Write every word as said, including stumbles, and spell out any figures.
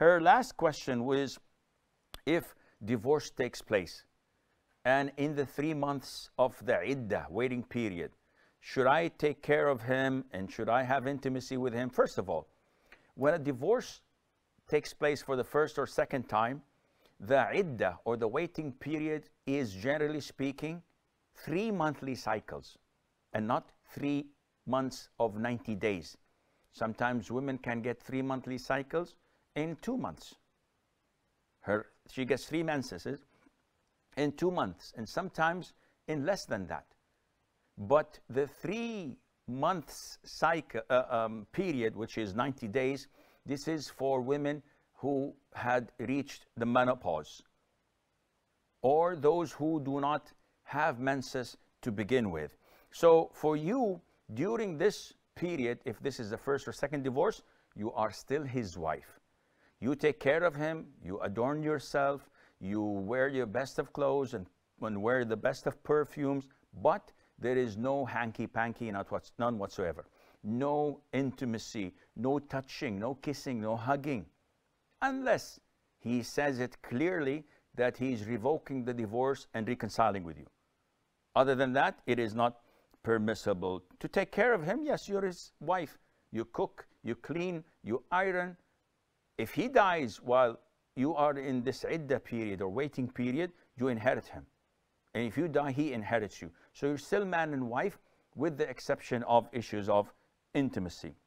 Her last question was, if divorce takes place and in the three months of the iddah, waiting period, should I take care of him and should I have intimacy with him? First of all, when a divorce takes place for the first or second time, the iddah or the waiting period is, generally speaking, three monthly cycles and not three months of ninety days. Sometimes women can get three monthly cycles in two months. Her, she gets three menses in two months and sometimes in less than that. But the three months cycle uh, um, period, which is ninety days, this is for women who had reached the menopause or those who do not have menses to begin with. So for you, during this period, if this is the first or second divorce, you are still his wife. You take care of him, you adorn yourself, you wear your best of clothes and, and wear the best of perfumes, but there is no hanky-panky, not what's, none whatsoever. No intimacy, no touching, no kissing, no hugging, unless he says it clearly that he's revoking the divorce and reconciling with you. Other than that, it is not permissible. To take care of him, yes, you're his wife. You cook, you clean, you iron. If he dies while you are in this iddah period or waiting period, you inherit him. And if you die, he inherits you. So you're still man and wife, with the exception of issues of intimacy.